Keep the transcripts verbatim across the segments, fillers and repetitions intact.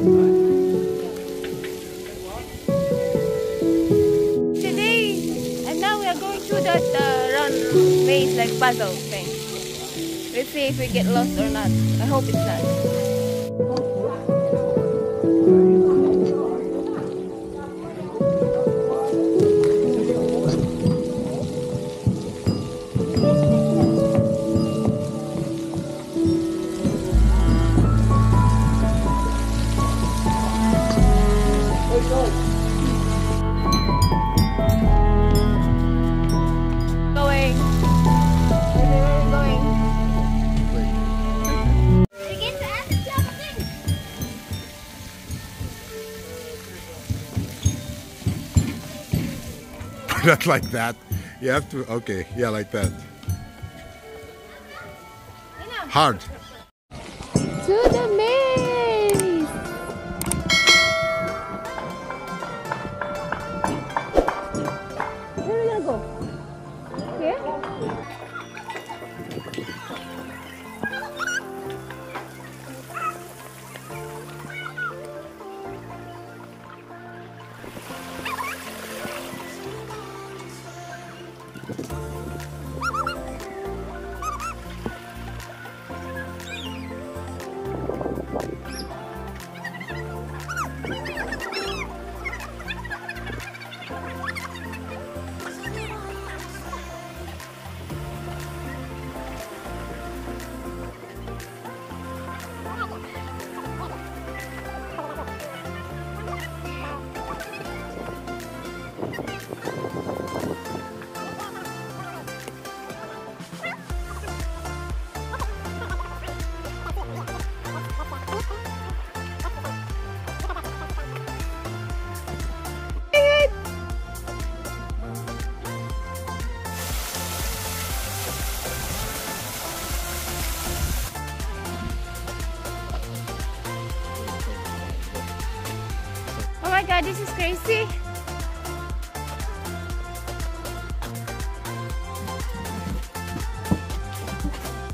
Today, and now we are going through that uh, run maze like puzzle thing. Let's see if we get lost or not. I hope it's not. Not like that. You have to, okay, yeah, like that. Hard. To the maze! Where are we gonna go? Here? Oh my god, this is crazy!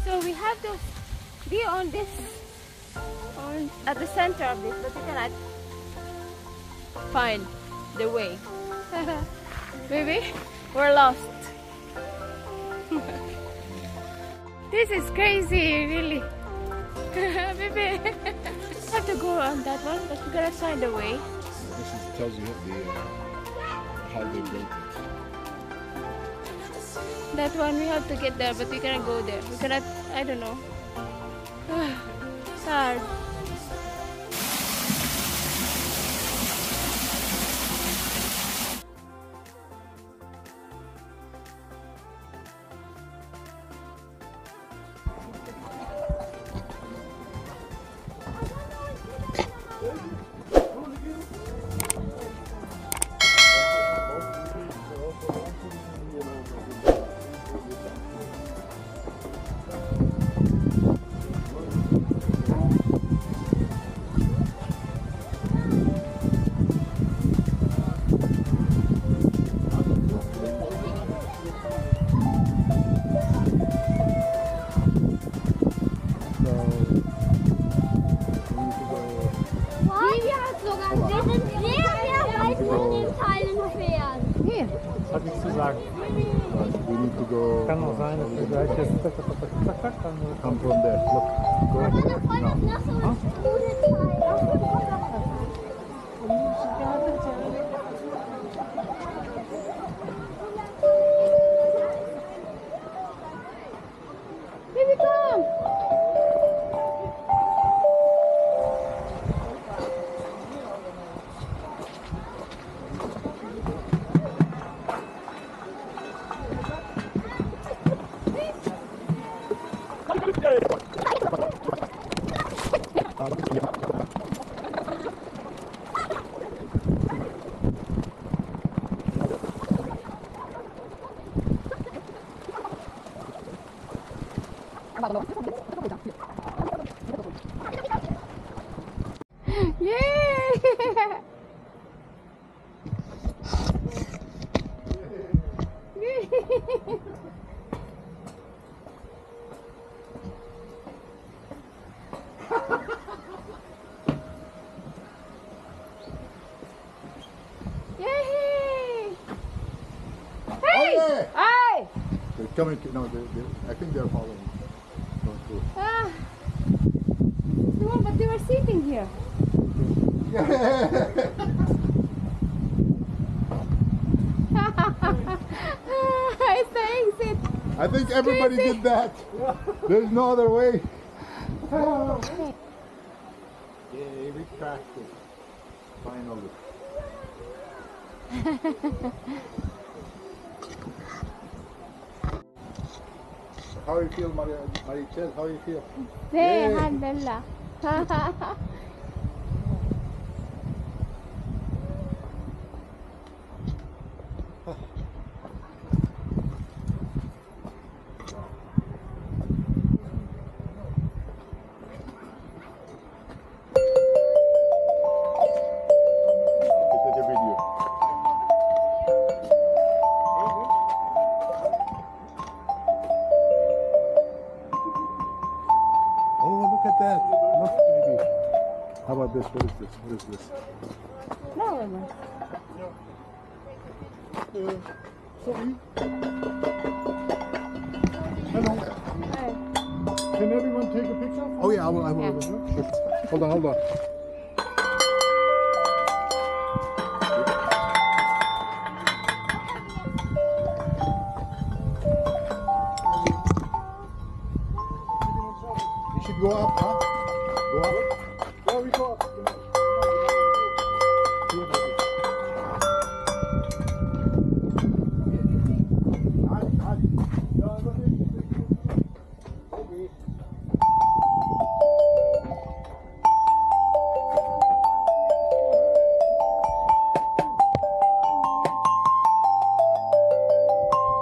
So we have to be on this, on at the center of this, but we cannot find the way. Maybe we're lost. This is crazy, really. Maybe I have to go on that one, but we gotta find the way. This is, tells you the, uh, how they built it. That one we have to get there, but we cannot go there. We cannot, I don't know. It's hard. Kann auch sein, dass wir gleich jetzt zack, zack, zack, zack, zack, dann kommt von der Block. Yeah! coming, no, they, they, I think they are following. Ah, no, but they were sitting here. It's the exit. I think everybody did that. There's no other way. Oh. Yay, we cracked it. Finally. How you feel, Maria, Marichel? How you feel? Hey, alhamdulillah. What is this? What is this? No, no. Uh, sorry. Hello. Hi. Can everyone take a picture? Oh yeah, I will. I will. Yeah. Sure. Hold on, hold on. You should go up, huh? Go up. There we go.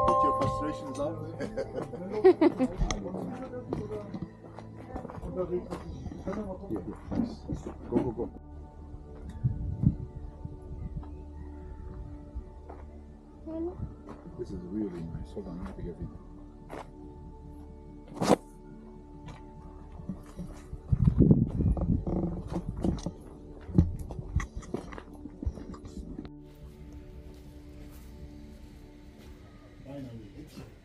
Put your frustrations out. Here, here, please. Go, go, go. This is really nice. Hold on, I'm going to get it. Finally.